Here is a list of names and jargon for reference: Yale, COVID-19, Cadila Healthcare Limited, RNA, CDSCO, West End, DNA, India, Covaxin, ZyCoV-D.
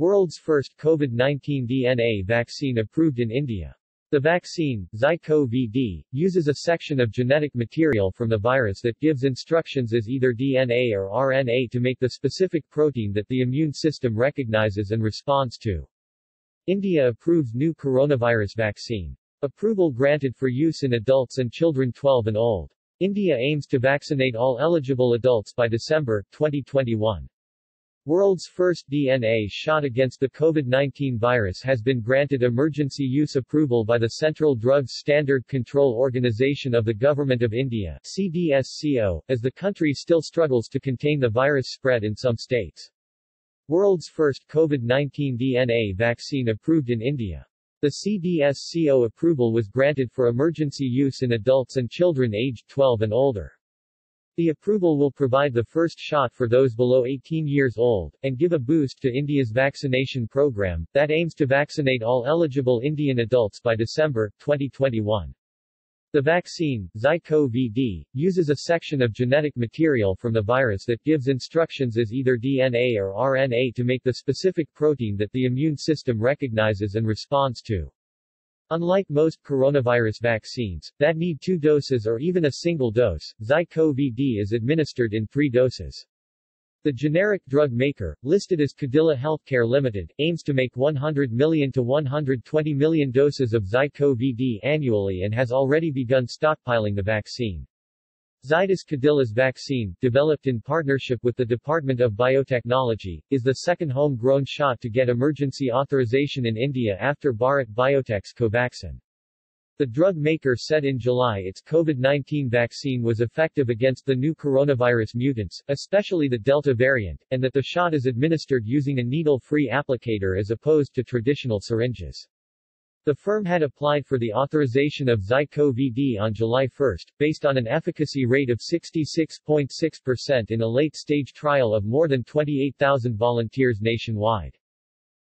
World's first COVID-19 DNA vaccine approved in India. The vaccine, ZyCoV-D, uses a section of genetic material from the virus that gives instructions as either DNA or RNA to make the specific protein that the immune system recognizes and responds to. India approves new coronavirus vaccine. Approval granted for use in adults and children 12 and old. India aims to vaccinate all eligible adults by December 2021. World's first DNA shot against the COVID-19 virus has been granted emergency use approval by the Central Drugs Standard Control Organization of the Government of India (CDSCO), as the country still struggles to contain the virus spread in some states. World's first COVID-19 DNA vaccine approved in India. The CDSCO approval was granted for emergency use in adults and children aged 12 and older. The approval will provide the first shot for those below 18 years old, and give a boost to India's vaccination program, that aims to vaccinate all eligible Indian adults by December 2021. The vaccine, ZyCoV-D, uses a section of genetic material from the virus that gives instructions as either DNA or RNA to make the specific protein that the immune system recognizes and responds to. Unlike most coronavirus vaccines, that need 2 doses or even a single dose, ZyCoV-D is administered in 3 doses. The generic drug maker, listed as Cadila Healthcare Limited, aims to make 100 million to 120 million doses of ZyCoV-D annually and has already begun stockpiling the vaccine. Zydus Cadilla's vaccine, developed in partnership with the Department of Biotechnology, is the second home-grown shot to get emergency authorization in India after Bharat Biotech's Covaxin. The drug maker said in July its COVID-19 vaccine was effective against the new coronavirus mutants, especially the Delta variant, and that the shot is administered using a needle-free applicator as opposed to traditional syringes. The firm had applied for the authorization of ZyCoV-D on July 1, based on an efficacy rate of 66.6% in a late-stage trial of more than 28,000 volunteers nationwide.